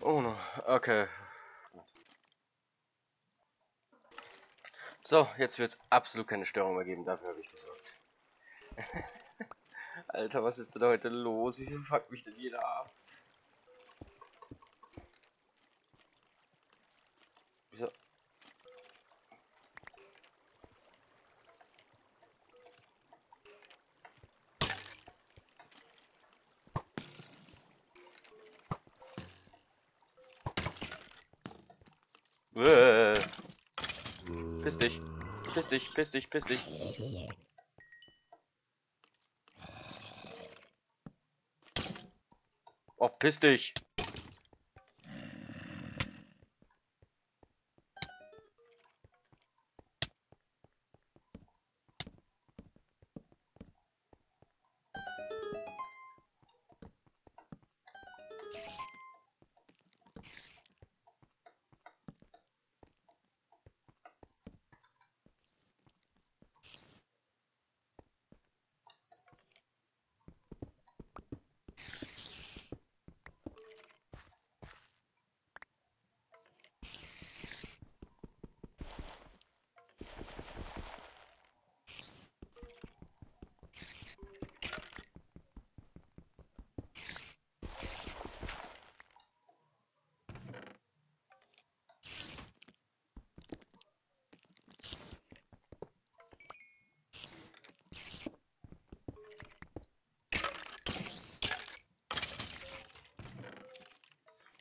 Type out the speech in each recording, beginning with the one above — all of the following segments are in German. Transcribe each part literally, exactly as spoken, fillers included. Oh no, okay. So, jetzt wird es absolut keine Störung mehr geben, dafür habe ich gesorgt. Alter, was ist denn heute los? Wieso fuckt mich denn jeder ab? Wieso? Uäh. Piss dich, piss dich, piss dich, piss dich. Oh, piss dich.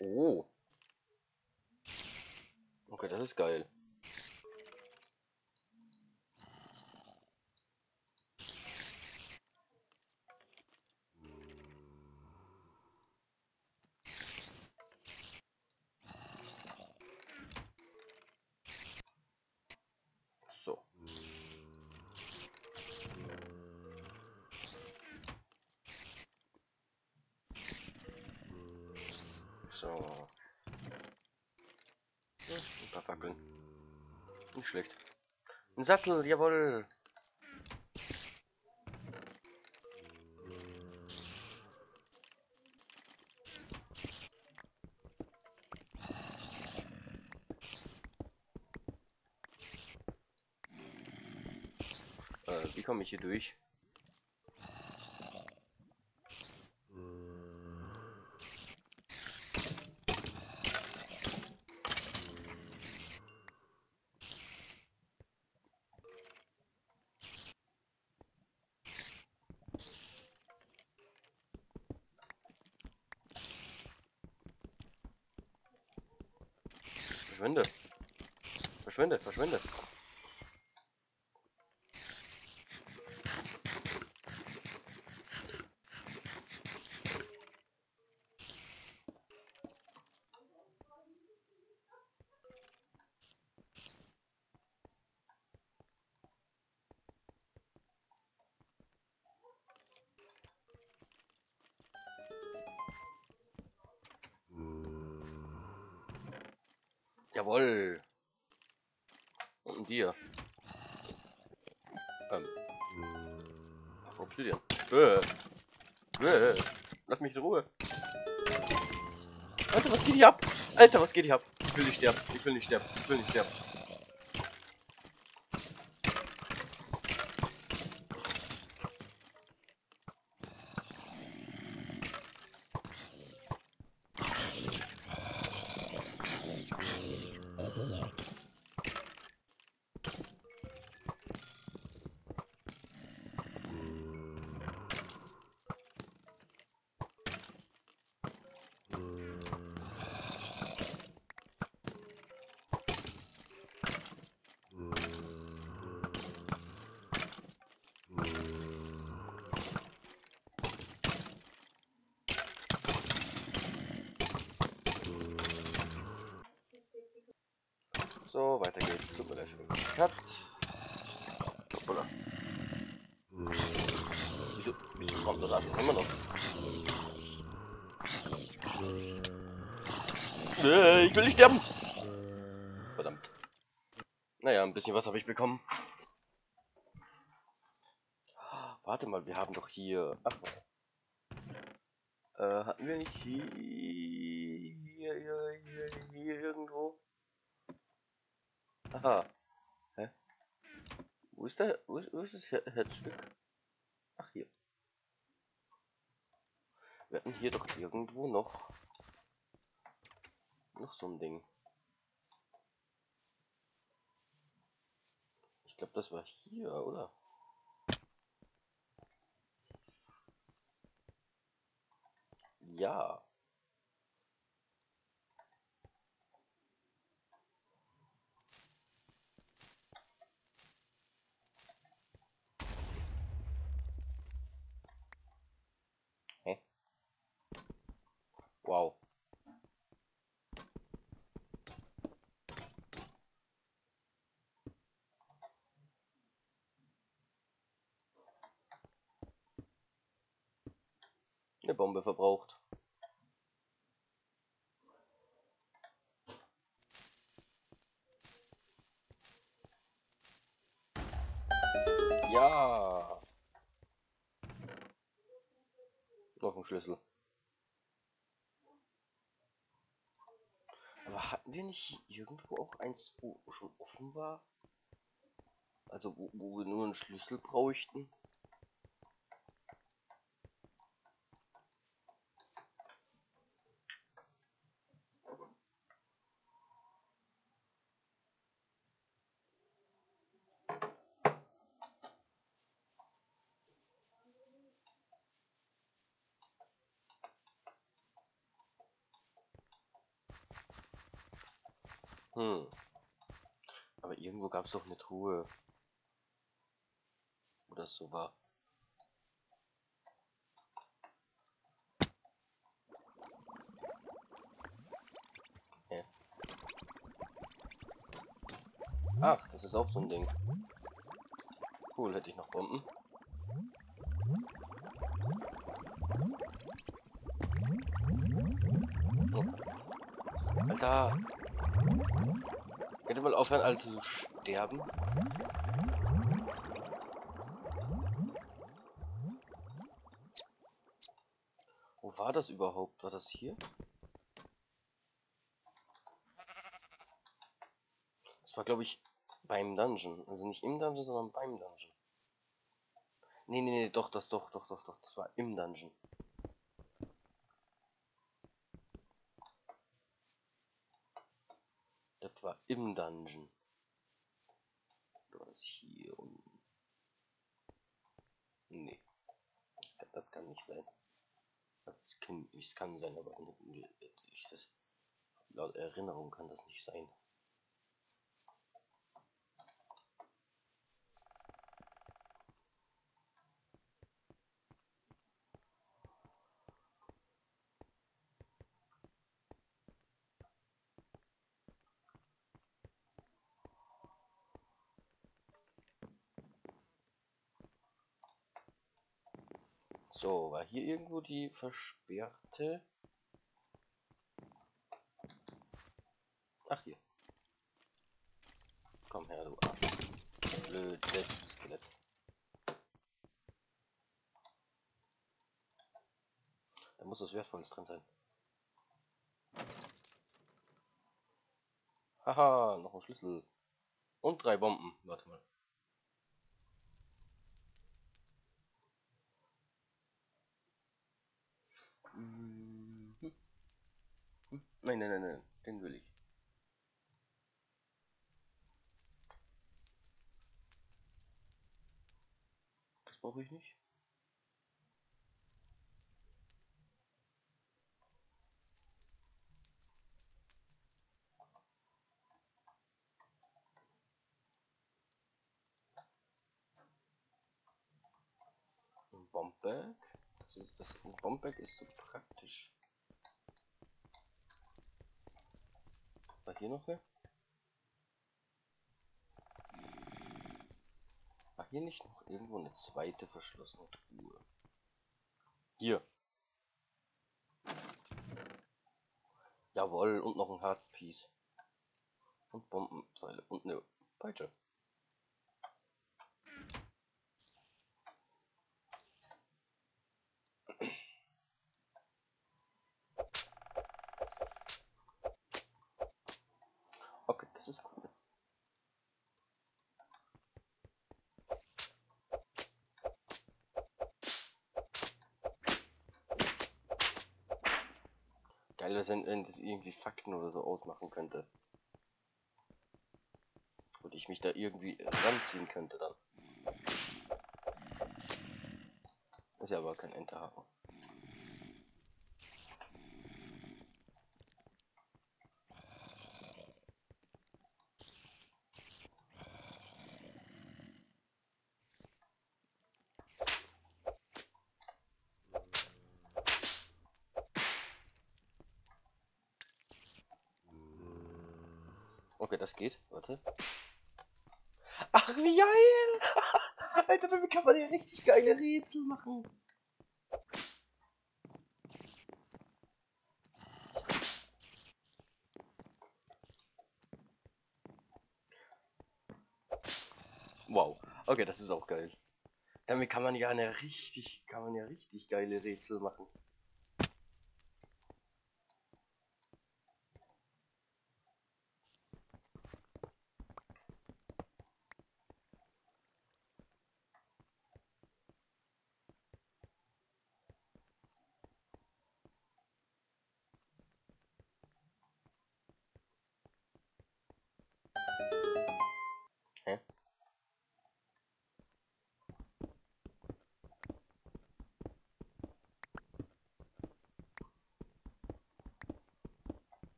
Oh. Okay, das ist geil. So. So. Ja, ein paar Fackeln. Nicht schlecht. Ein Sattel, jawohl. Äh, wie komme ich hier durch? Verschwinde! Verschwinde! Verschwinde! Jawohl! Und dir. Ähm. Auf Obsidian. Bäh. Bäh. Lass mich in Ruhe. Alter, was geht hier ab? Alter, was geht hier ab? Ich will nicht sterben. Ich will nicht sterben. Ich will nicht sterben. So, weiter geht's. Tut mir leid für den Cut. Hoppala. Wieso, wieso kommt das Arschloch immer noch? Nee, ich will nicht sterben! Verdammt. Naja, ein bisschen was habe ich bekommen. Warte mal, wir haben doch hier... Ach, äh, hatten wir nicht hier... hier, hier, hier, hier irgendwo. Aha. Hä? Wo ist der, wo ist, wo ist das Herzstück? Ach, hier. Wir hatten hier doch irgendwo noch, noch so ein Ding. Ich glaube, das war hier, oder? Ja. Hä? Wow. Eine Bombe verbraucht. Ja. Noch ein Schlüssel. Aber hatten wir nicht irgendwo auch eins, wo schon offen war? Also wo, wo wir nur einen Schlüssel bräuchten? Hm. Aber irgendwo gab es doch eine Truhe. Wo das so war. Ja. Ach, das ist auch so ein Ding. Cool, hätte ich noch Bomben. Oh. Alter! Könnte mal aufhören, also zu sterben. Wo war das überhaupt? War das hier? Das war, glaube ich, beim Dungeon. Also nicht im Dungeon, sondern beim Dungeon. Nee, nee, nee, doch, das, doch, doch, doch, doch. Das war im Dungeon. War im Dungeon. Was hier unten? Nee. Das kann, das kann nicht sein. Das kann, das kann sein, aber ich, das, laut Erinnerung kann das nicht sein. So, war hier irgendwo die versperrte? Ach, hier. Komm her, du Arsch. Blödes Skelett. Da muss was Wertvolles drin sein. Haha, noch ein Schlüssel. Und drei Bomben. Warte mal. Nein, nein, nein, nein, den will ich. Das brauche ich nicht. Ein Bombback. Das ist, das, ein Bombback ist so praktisch. Hier noch eine? War hier nicht noch irgendwo eine zweite verschlossene Truhe? Hier. Jawohl, und noch ein Hardpiece. Und Bombenpfeile. Und eine Peitsche. geil wäre, wenn das irgendwie Fakten oder so ausmachen könnte. Und ich mich da irgendwie ranziehen könnte dann. Das ist ja aber kein Enterhaken. Okay, das geht. Warte. Ach, wie geil! Alter, damit kann man ja richtig geile Rätsel machen. Wow. Okay, das ist auch geil. Damit kann man ja eine richtig, kann man ja richtig geile Rätsel machen.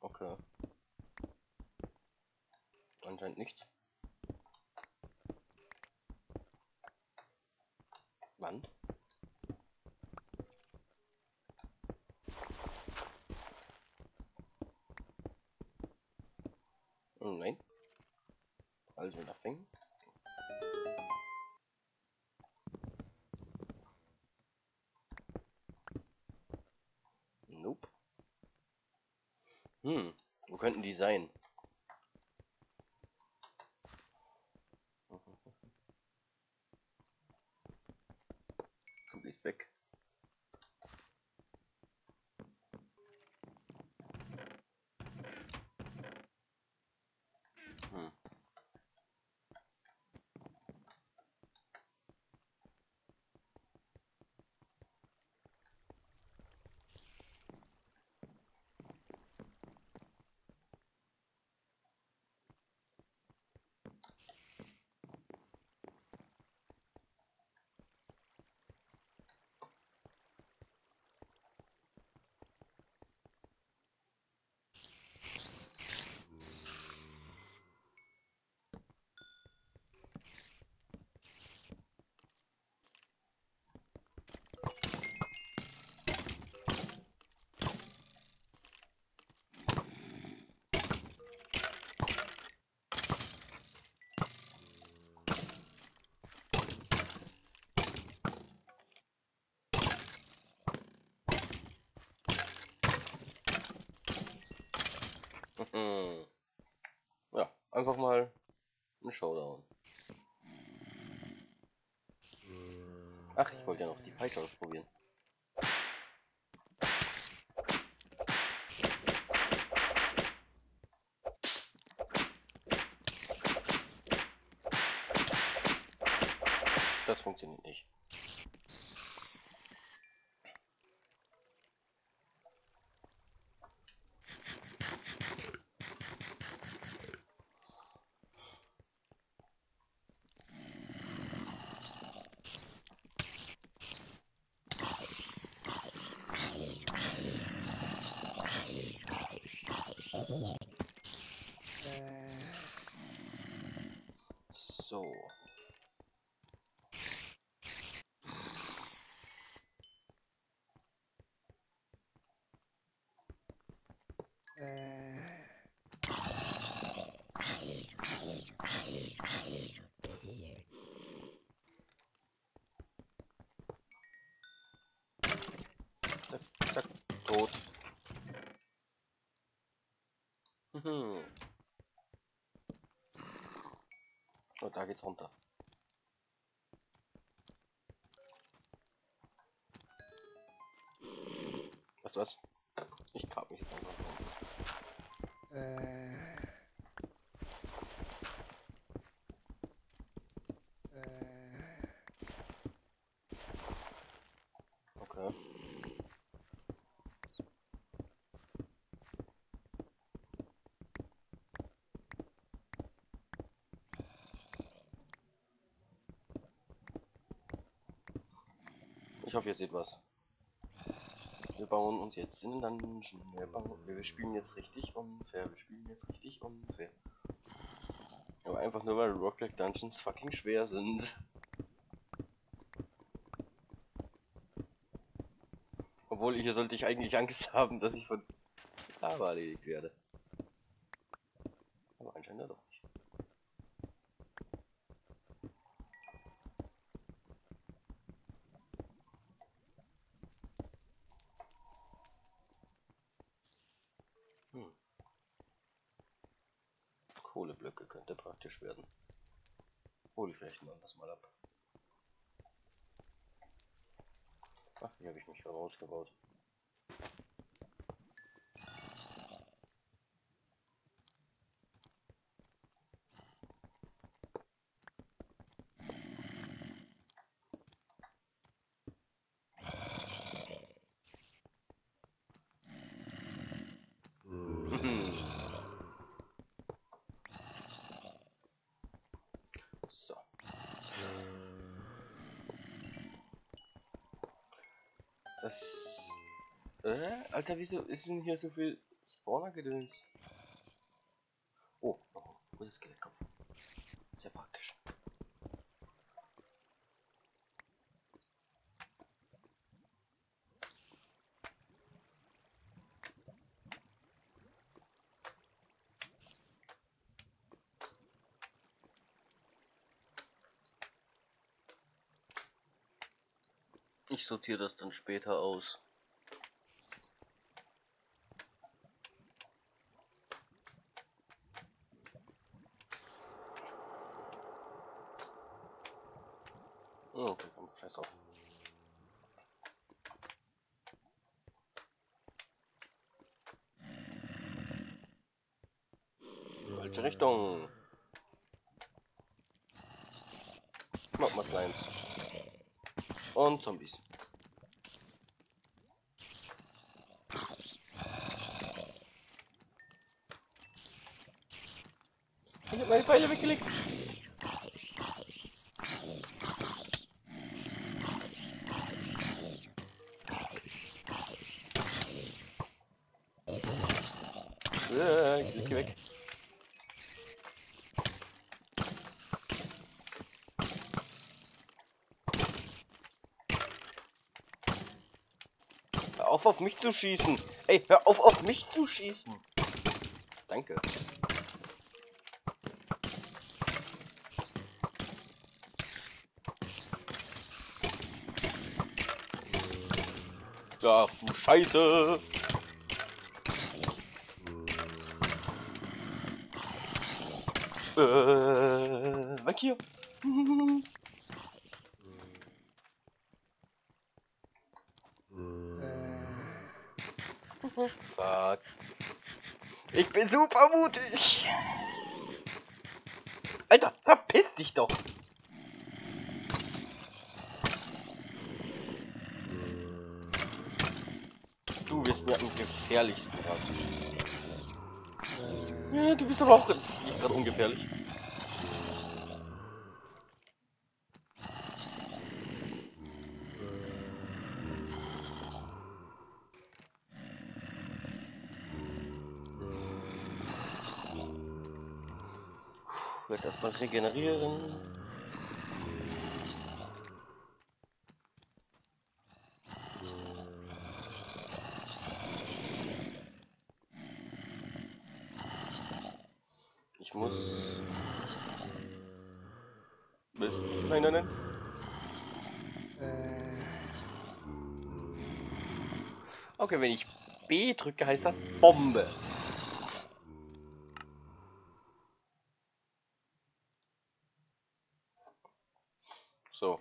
Okay. Anscheinend nichts. Wand. Oh nein. Also nothing. Nope. Hm, wo könnten die sein? Komm, die ist weg. Hm. Ja, einfach mal ein Showdown. Ach, ich wollte ja noch die Peitsche ausprobieren. Das funktioniert nicht. So. Äh. Zack, zack, tot. Mhm. Und da geht's runter. Weißt du was? Ich grab mich jetzt einfach runter. Äh. Äh. ne? Ich hoffe, ihr seht was. Wir bauen uns jetzt in den Dungeon. Wir, bauen, wir spielen jetzt richtig unfair. Wir spielen jetzt richtig unfair. Aber einfach nur, weil Roguelike Dungeons fucking schwer sind. Obwohl, hier sollte ich eigentlich Angst haben, dass ich von Lava erledigt werde. Aber anscheinend ja doch nicht. Hm. Kohleblöcke könnte praktisch werden. Hol ich vielleicht mal das mal ab. Ach, hier habe ich mich rausgebaut. So. Das... Äh? Alter, wieso ist denn hier so viel Spawner-Gedöns? Oh, oh, guter Skelettkopf. Sehr praktisch. Ich sortiere das dann später aus. Okay, komm, scheiß auf. Falsche Richtung. Mach mal Slimes. Und Zombies. Ich hab meine Pfeile weggelegt. Äh, ich geh weg. Hör auf, auf mich zu schießen. Ey, hör auf, auf mich zu schießen. Danke. Ach du Scheiße! Äh, weg hier! Fuck! Ich bin super mutig! Alter, verpiss dich doch! Du bist mir am gefährlichsten gerade. Ja, du bist aber auch nicht gerade ungefährlich. Ich werde erstmal regenerieren. Ich muss... Nein, nein, nein. Okay, wenn ich B drücke, heißt das Bombe. So.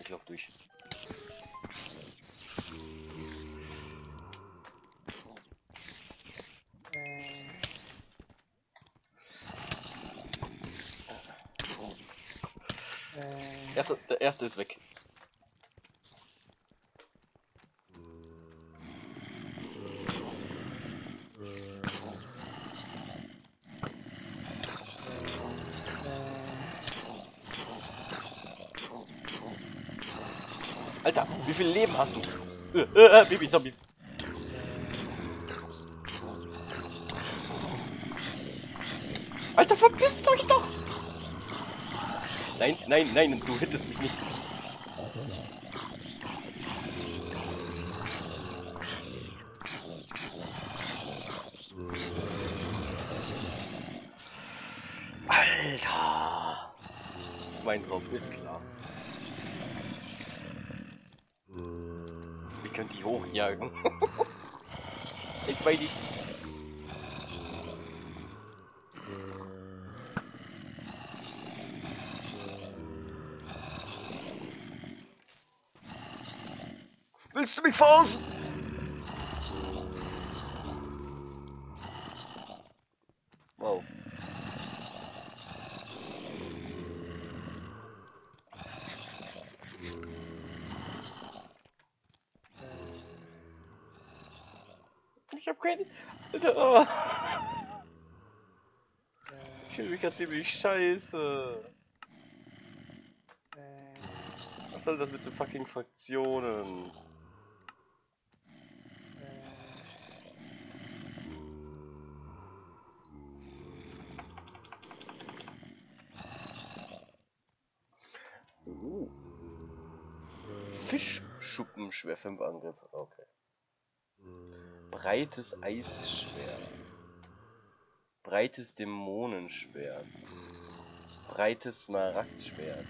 Ich lauf durch. Erste, der erste ist weg. Alter, wie viel Leben hast du? Äh, äh, äh, Baby-Zombies. Alter, verpisst euch doch! Nein, nein, nein, du hittest mich nicht. Alter! Mein Traum ist klar. Wir können die hochjagen. Ist bei die. Willst du mich verarschen? Wow. Ich hab keinen. Oh. Ich fühle mich ja ziemlich scheiße. Was soll das mit den fucking Fraktionen? Fischschuppenschwer, fünf Angriffe, okay. Breites Eisschwert. Breites Dämonenschwert. Breites Smaragdschwert.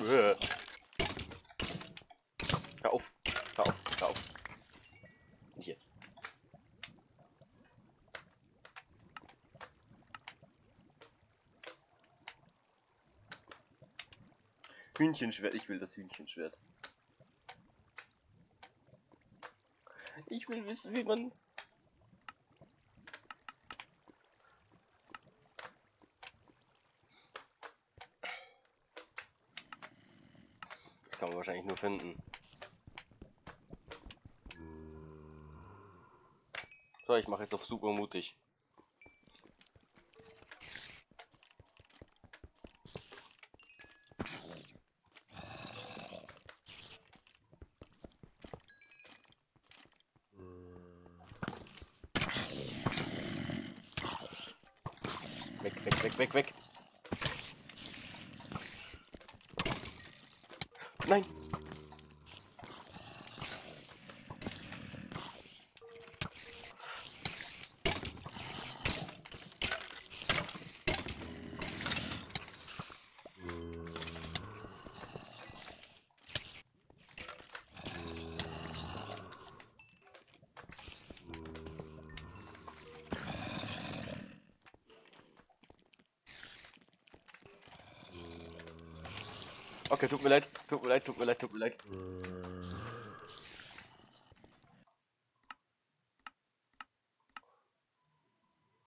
Hör auf, hör auf, hör auf. Nicht jetzt. Hühnchenschwert, ich will das Hühnchenschwert. Ich will wissen, wie man... Das kann man wahrscheinlich nur finden. So, ich mache jetzt auf super mutig. Weg, weg, weg! Nein! Okay, tut mir leid, tut mir leid, tut mir leid, tut mir leid.